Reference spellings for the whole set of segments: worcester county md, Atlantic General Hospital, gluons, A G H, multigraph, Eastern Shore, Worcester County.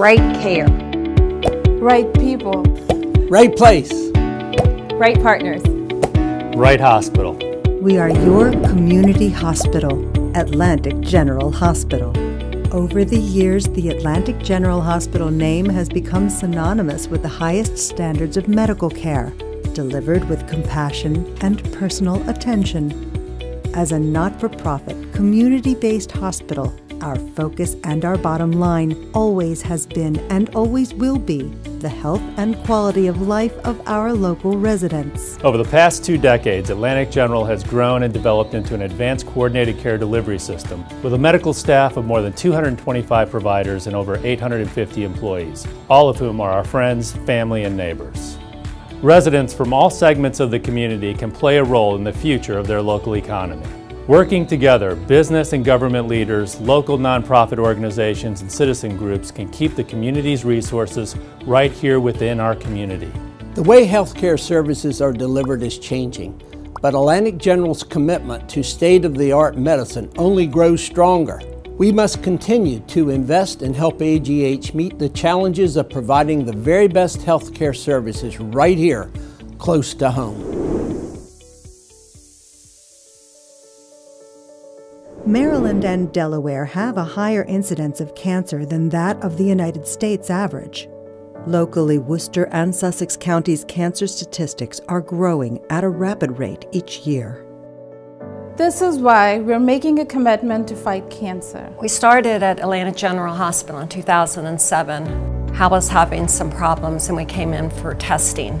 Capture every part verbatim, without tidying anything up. right care. Right people. Right place. Right partners. Right hospital. We are your community hospital, Atlantic General Hospital. Over the years, the Atlantic General Hospital name has become synonymous with the highest standards of medical care, delivered with compassion and personal attention. As a not-for-profit, community-based hospital, our focus and our bottom line always has been and always will be the health and quality of life of our local residents. Over the past two decades, Atlantic General has grown and developed into an advanced coordinated care delivery system with a medical staff of more than two hundred twenty-five providers and over eight hundred fifty employees, all of whom are our friends, family, and neighbors. Residents from all segments of the community can play a role in the future of their local economy. Working together, business and government leaders, local nonprofit organizations, and citizen groups can keep the community's resources right here within our community. The way healthcare services are delivered is changing, but Atlantic General's commitment to state-of-the-art medicine only grows stronger. We must continue to invest and help A G H meet the challenges of providing the very best healthcare services right here, close to home. Maryland and Delaware have a higher incidence of cancer than that of the United States average. Locally, Worcester and Sussex counties' cancer statistics are growing at a rapid rate each year. This is why we're making a commitment to fight cancer. We started at Atlantic General Hospital in two thousand seven. Hal was having some problems and we came in for testing,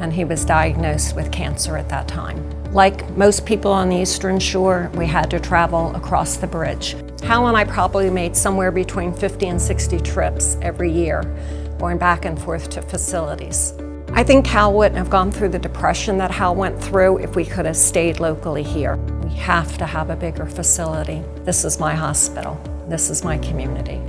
and he was diagnosed with cancer at that time. Like most people on the Eastern Shore, we had to travel across the bridge. Hal and I probably made somewhere between fifty and sixty trips every year, going back and forth to facilities. I think Hal wouldn't have gone through the depression that Hal went through if we could have stayed locally here. We have to have a bigger facility. This is my hospital. This is my community.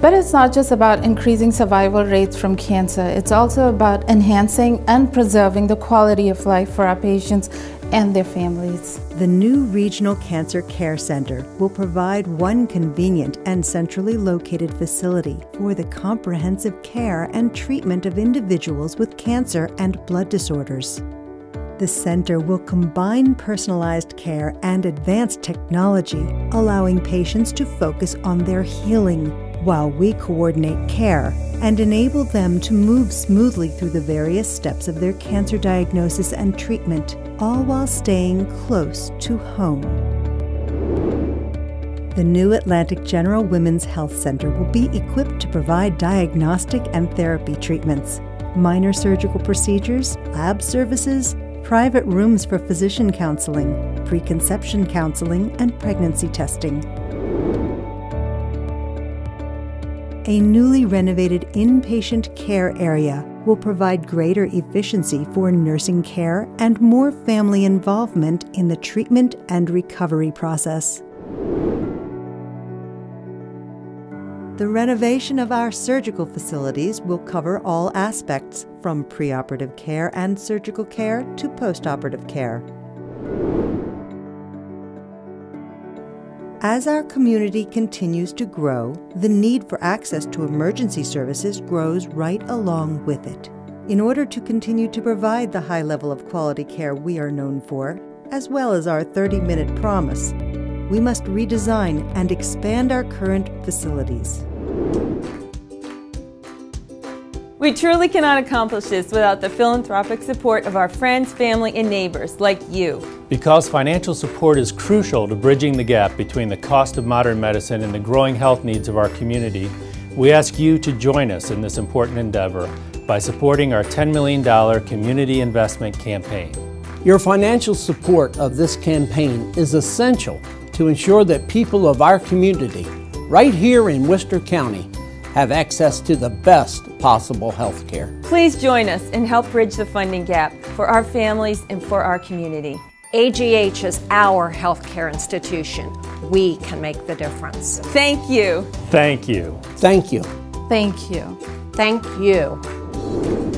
But it's not just about increasing survival rates from cancer. It's also about enhancing and preserving the quality of life for our patients and their families. The new Regional Cancer Care Center will provide one convenient and centrally located facility for the comprehensive care and treatment of individuals with cancer and blood disorders. The center will combine personalized care and advanced technology, allowing patients to focus on their healing, while we coordinate care and enable them to move smoothly through the various steps of their cancer diagnosis and treatment, all while staying close to home. The new Atlantic General Women's Health Center will be equipped to provide diagnostic and therapy treatments, minor surgical procedures, lab services, private rooms for physician counseling, preconception counseling, and pregnancy testing. A newly renovated inpatient care area will provide greater efficiency for nursing care and more family involvement in the treatment and recovery process. The renovation of our surgical facilities will cover all aspects, from preoperative care and surgical care to postoperative care. As our community continues to grow, the need for access to emergency services grows right along with it. In order to continue to provide the high level of quality care we are known for, as well as our thirty-minute promise, we must redesign and expand our current facilities. We truly cannot accomplish this without the philanthropic support of our friends, family, and neighbors like you. Because financial support is crucial to bridging the gap between the cost of modern medicine and the growing health needs of our community, we ask you to join us in this important endeavor by supporting our ten million dollar community investment campaign. Your financial support of this campaign is essential to ensure that people of our community, right here in Worcester County, have access to the best possible health care. Please join us and help bridge the funding gap for our families and for our community. A G H is our health care institution. We can make the difference. Thank you. Thank you. Thank you. Thank you. Thank you.